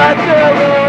Let's do it!